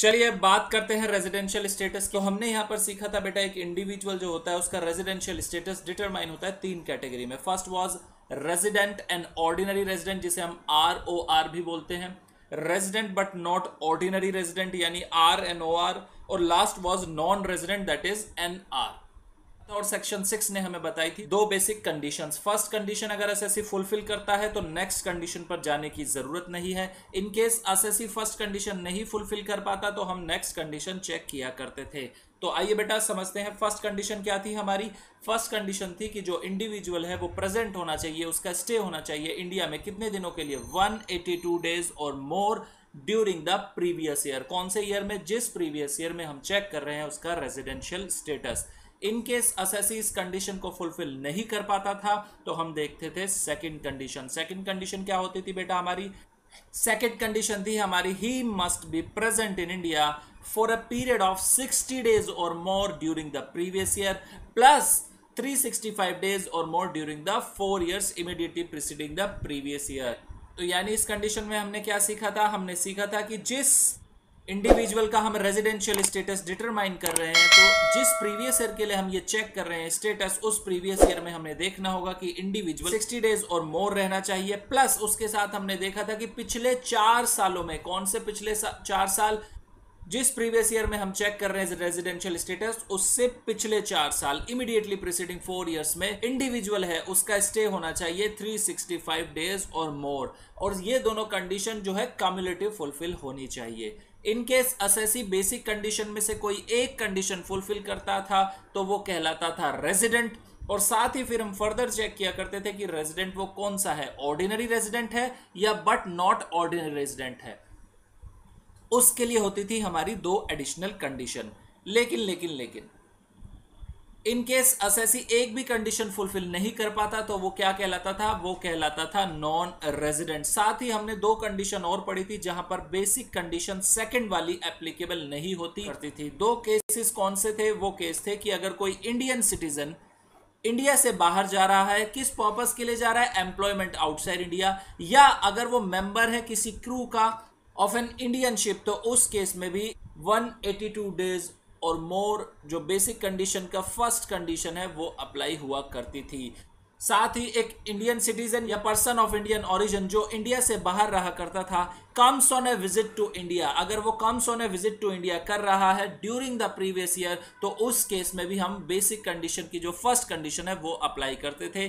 चलिए अब बात करते हैं रेजिडेंशियल स्टेटस। तो हमने यहाँ पर सीखा था बेटा, एक इंडिविजुअल जो होता है उसका रेजिडेंशियल स्टेटस डिटरमाइन होता है तीन कैटेगरी में। First was resident and ordinary resident, जिसे हम ROR भी बोलते हैं, resident but not ordinary resident यानी RNOR, और last was non resident that is NR। और सेक्शन 6 ने हमें बताई थी दो बेसिक कंडीशंस। फर्स्ट कंडीशन अगर एसएससी फुलफिल करता है तो नेक्स्ट कंडीशन पर जाने की जरूरत नहीं है। इनकेस एसएससी फर्स्ट कंडीशन नहीं फुलफिल कर पाता तो हम नेक्स्ट कंडीशन चेक किया करते थे। तो आइए बेटा समझते हैं फर्स्ट कंडीशन क्या थी हमारी। फर्स्ट कंडीशन थी कि जो इंडिविजुअल है वो प्रेजेंट होना चाहिए, उसका स्टे होना चाहिए इंडिया में कितने दिनों के लिए, 182 डेज और more during the previous year. कौन से ईयर में, जिस प्रीवियस ईयर में हम चेक कर रहे हैं उसका रेजिडेंशियल स्टेटस। इनकेस एसएससी इस कंडीशन को फुलफिल नहीं कर पाता था तो हम देखते थे सेकंड कंडीशन। सेकंड कंडीशन क्या होती थी बेटा हमारी, सेकंड कंडीशन थी हमारी he must be present in India for a period of 60 days और more during the previous year plus 365 days और more during the 4 years immediately preceding the previous year. तो यानी इस कंडीशन में हमने क्या सीखा था, हमने सीखा था कि जिस इंडिविजुअल का हम रेजिडेंशियल स्टेटस डिटरमाइन कर रहे हैं तो जिस प्रीवियस ईयर के लिए हम ये चेक कर रहे हैं स्टेटस, उस प्रीवियस ईयर में हमने देखना होगा कि इंडिविजुअल 60 डेज और मोर रहना चाहिए। प्लस उसके साथ हमने देखा था कि पिछले 4 सालों में, कौन से पिछले 4 साल, जिस प्रीवियस ईयर में हम चेक कर रहे हैं रेजिडेंशियल स्टेटस उससे पिछले 4 साल इमीडिएटली प्रीसीडिंग 4 years में इंडिविजुअल है उसका स्टे होना चाहिए 365 डेज और मोर, और ये दोनों कंडीशन जो है कम्युलेटिव फुलफिल होनी चाहिए। इनकेस एसएससी बेसिक कंडीशन में से कोई एक कंडीशन फुलफिल करता था तो वो कहलाता था रेजिडेंट, और साथ ही फिर हम फर्दर चेक किया करते थे कि रेजिडेंट वो कौन सा है, ऑर्डिनरी रेजिडेंट है या बट नॉट ऑर्डिनरी रेजिडेंट है। उसके लिए होती थी हमारी 2 एडिशनल कंडीशन। लेकिन लेकिन लेकिन इनकेस एसएससी एक भी कंडीशन फुलफिल नहीं कर पाता तो वो क्या कहलाता था, वो कहलाता था नॉन रेजिडेंट। साथ ही हमने 2 कंडीशन और पढ़ी थी जहां पर बेसिक कंडीशन सेकंड वाली एप्लीकेबल नहीं होती करती थी। 2 केसेस कौन से थे, वो केस थे कि अगर कोई इंडियन सिटीजन इंडिया से बाहर जा रहा है, किस पर्पस के लिए जा रहा है, एम्प्लॉयमेंट आउटसाइड इंडिया, या अगर वो मेंबर है किसी क्रू का ऑफ एन इंडियन शिप, तो उस केस में भी 182 डेज और मोर जो बेसिक कंडीशन का फर्स्ट कंडीशन है वो अप्लाई हुआ करती थी। साथ ही एक इंडियन सिटीजन या पर्सन ऑफ इंडियन ओरिजिन जो इंडिया से बाहर रहा करता था, comes on a visit to India, अगर वो comes on a visit to India कर रहा है ड्यूरिंग द प्रीवियस ईयर, तो उस केस में भी हम बेसिक कंडीशन की जो फर्स्ट कंडीशन है वो अप्लाई करते थे।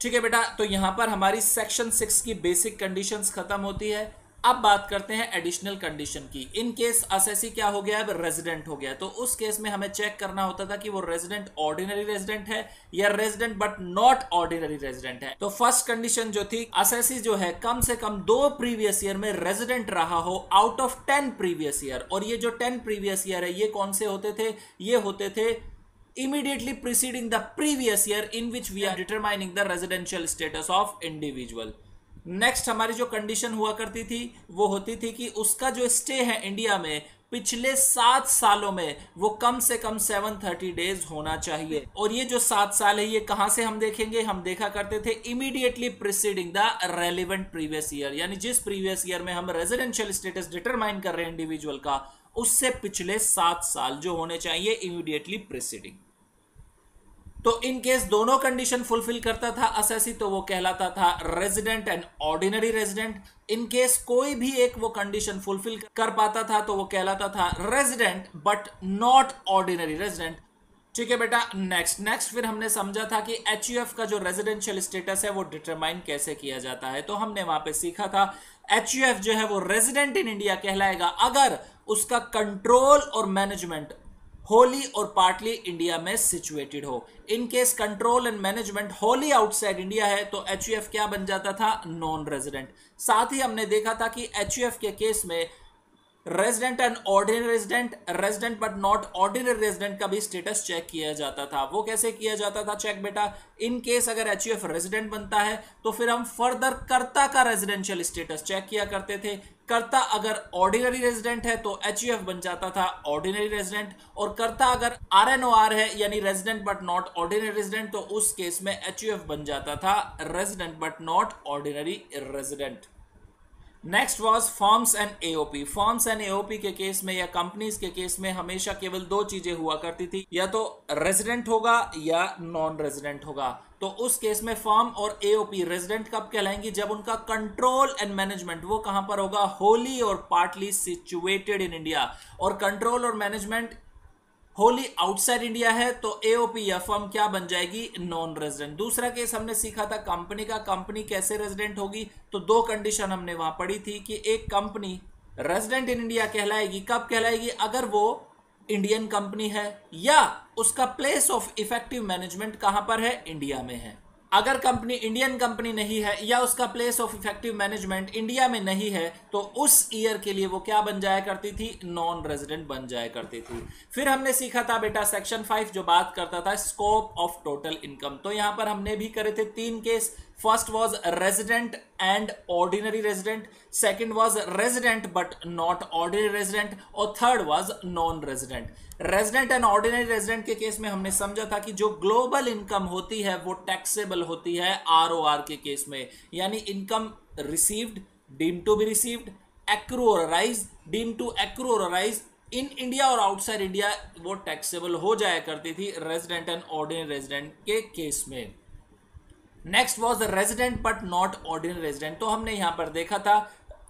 ठीक है बेटा, तो यहाँ पर हमारी सेक्शन 6 की बेसिक कंडीशन खत्म होती है। अब बात करते हैं एडिशनल कंडीशन की। इन केस एसएससी क्या हो गया, अब रेजिडेंट हो गया, तो उस केस में हमें चेक करना होता था कि वो रेजिडेंट ऑर्डिनरी रेजिडेंट है या resident but not ordinary resident है। तो फर्स्ट कंडीशन जो थी, एसएससी जो है कम से कम 2 प्रीवियस ईयर में रेजिडेंट रहा हो आउट ऑफ 10 प्रीवियस ईयर, और ये जो 10 प्रीवियस ईयर है ये कौन से होते थे, ये होते थे immediately preceding the previous year in which we are determining the residential status of individual. Next हमारी जो कंडीशन हुआ करती थी वो होती थी कि उसका जो स्टे है इंडिया में पिछले 7 सालों में वो कम से कम 730 डेज होना चाहिए, और ये जो 7 साल है ये कहाँ से हम देखेंगे, हम देखा करते थे immediately preceding the relevant previous year, यानी जिस प्रीवियस ईयर में हम रेजिडेंशियल स्टेटस डिटरमाइन कर रहे हैं इंडिविजुअल का उससे पिछले 7 साल जो होने चाहिए इमीडिएटली प्रीसीडिंग। तो इन केस दोनों कंडीशन फुलफिल करता था एसएससी तो वो कहलाता था resident and ordinary resident. In case कोई भी एक वो कंडीशन फुलफिल कर पाता था तो वो कहलाता था resident but not ordinary resident. ठीक है बेटा, नेक्स्ट फिर हमने समझा था कि HUF का जो रेजिडेंशियल स्टेटस है वो डिटरमाइन कैसे किया जाता है। तो हमने वहां पे सीखा था HUF जो है वो रेजिडेंट इन इंडिया कहलाएगा अगर उसका कंट्रोल और मैनेजमेंट होली और पार्टली इंडिया में सिचुएटेड हो। In case control and management wholly outside India है तो HUF क्या बन जाता था, नॉन रेजिडेंट। साथ ही हमने देखा था कि HUF के केस में resident and ordinary resident, resident but not ordinary resident का भी स्टेटस चेक किया जाता था। वो कैसे किया जाता था चेक बेटा, इन केस अगर HUF रेजिडेंट बनता है तो फिर हम फर्दर कर्ता का रेजिडेंशियल स्टेटस चेक किया करते थे। कर्ता अगर ऑर्डिनरी रेजिडेंट है तो HUF बन जाता था ऑर्डिनरी रेजिडेंट, और कर्ता अगर RNOR है यानी resident but not ordinary resident तो उस केस में HUF बन जाता था resident but not ordinary resident. Next was firms and AOP. Firms and AOP के केस में या कंपनीज के केस में हमेशा केवल दो चीजें हुआ करती थी, या तो रेजिडेंट होगा या नॉन रेजिडेंट होगा। तो उस केस में फर्म और एओपी रेजिडेंट कब कहलाएंगी? जब उनका कंट्रोल एंड मैनेजमेंट वो कहां पर होगा? होली और पार्टली सिचुएटेड इन इंडिया। और कंट्रोल और मैनेजमेंट होली आउटसाइड इंडिया है, तो एओपी या फर्म क्या बन जाएगी? Non resident. दूसरा केस हमने सीखा था कंपनी का, कंपनी कैसे रेजिडेंट होगी? तो दो कंडीशन हमने वहां पढ़ी थी कि एक कंपनी रेजिडेंट इन इंडिया कहलाएगी, कब कहलाएगी? अगर वो इंडियन कंपनी है या उसका प्लेस ऑफ इफेक्टिव मैनेजमेंट कहां पर है? इंडिया में है। अगर कंपनी इंडियन कंपनी नहीं है या उसका place of effective management India में नहीं है, तो उस ईयर के लिए वो क्या बन जाया करती थी? नॉन रेजिडेंट बन जाया करती थी। फिर हमने सीखा था बेटा सेक्शन 5 जो बात करता था स्कोप ऑफ टोटल इनकम। तो यहां पर हमने भी करे थे तीन case. First was resident and ordinary resident, second was resident but not ordinary resident, और third was non resident. Resident and ordinary resident के केस में हमने समझा था कि जो ग्लोबल इनकम होती है वो टैक्सेबल होती है आरओआर के केस में, यानी income received deem to be received, accrue और अराइज डीम टू एक्रू और अराइज इन इंडिया और आउटसाइड इंडिया वो टैक्सेबल हो जाया करती थी रेजिडेंट एंड ऑर्डिनरी रेजिडेंट के केस में। Next was resident but not ordinary resident. तो हमने यहां पर देखा था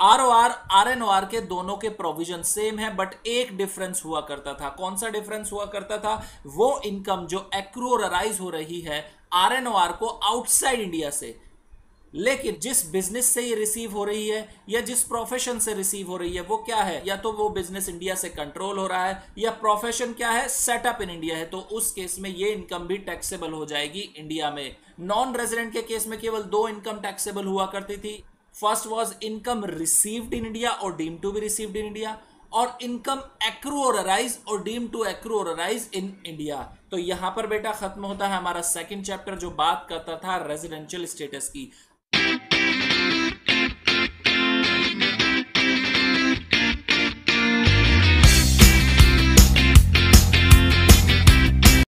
आरओआर आरएनओआर के दोनों के प्रोविजन सेम है, बट एक डिफरेंस हुआ करता था। कौन सा डिफरेंस हुआ करता था? वो इनकम जो एक्रू और अराइज हो रही है आरएनओआर को आउटसाइड इंडिया से, लेकिन जिस बिजनेस से ये रिसीव हो रही है या जिस प्रोफेशन से रिसीव हो रही है वो क्या है? या तो वो बिजनेस इंडिया से कंट्रोल हो रहा है या प्रोफेशन क्या है? सेटअप इन इंडिया है। तो उस केस में ये इनकम भी टैक्सेबल हो जाएगी इंडिया में। नॉन रेजिडेंट के केस में केवल दो इनकम टैक्सेबल हुआ करती थी। First was income received in India और deem to be received in India, और इनकम एक्रू और अराइज और डीम टू एक्रू और अराइज इन इंडिया। तो यहां पर बेटा खत्म होता है हमारा सेकंड चैप्टर जो बात करता था रेजिडेंशियल स्टेटस की।